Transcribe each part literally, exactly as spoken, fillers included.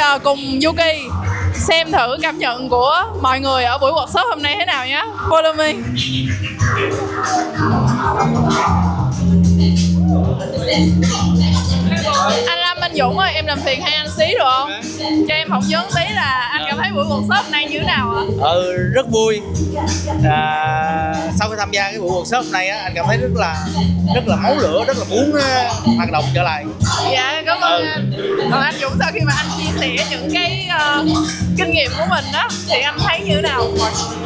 giờ cùng Yuki xem thử cảm nhận của mọi người ở buổi workshop hôm nay thế nào nhé. Follow me. Anh Lâm, anh Dũng ơi, em làm phiền hai anh Xí được không? Cho em phỏng vấn tí là anh cảm thấy buổi workshop hôm nay như thế nào ạ? Ừ, rất vui. À, sau khi tham gia cái buổi workshop hôm nay á, anh cảm thấy rất là rất là máu lửa, rất là muốn hoạt động trở lại. Dạ, cảm ơn anh. Còn anh Dũng, sau khi mà anh chia sẻ những cái uh, kinh nghiệm của mình đó, thì anh thấy như thế nào?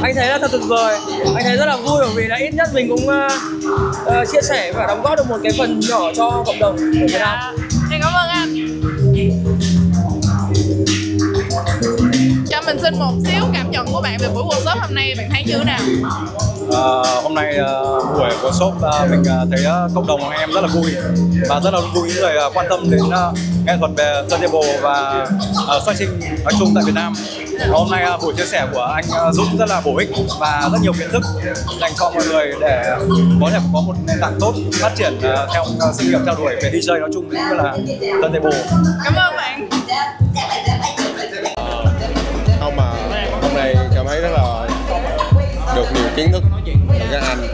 Anh thấy là thật tuyệt vời. Anh thấy rất là vui bởi vì là ít nhất mình cũng uh, uh, chia sẻ và đóng góp được một cái phần nhỏ cho cộng đồng của Việt Nam. Dạ, cảm ơn anh. Cho mình xin một xíu cảm nhận của bạn về buổi workshop hôm nay, bạn thấy như thế nào? Uh, hôm nay uh, buổi workshop uh, mình uh, thấy uh, cộng đồng của em rất là vui và rất là vui những người uh, quan tâm đến uh, nghệ thuật về Turntablism và uh, xuất trình nói chung tại Việt Nam. Và hôm nay uh, buổi chia sẻ của anh uh, Dũng rất là bổ ích và rất nhiều kiến thức dành cho mọi người để có thể có một nền tảng tốt phát triển uh, theo uh, sự nghiệp theo đuổi về đi jây nói chung cũng như là Turntablism. Cảm ơn bạn. Không mà hôm nay cảm thấy rất là được nhiều kiến thức từ các anh.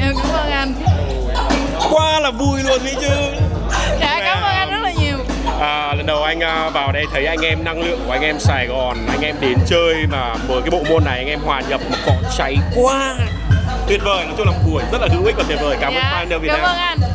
Em cảm ơn anh. Quá là vui luôn đấy chứ. Dạ, cảm ơn anh rất là nhiều. À, lần đầu anh vào đây thấy anh em năng lượng của anh em Sài Gòn, anh em đến chơi mà với cái bộ môn này anh em hòa nhập một cỏ cháy quá tuyệt vời. Nói chung là buổi rất là hữu ích và tuyệt vời. Cảm ơn Pioneer Việt Nam. Cảm ơn anh.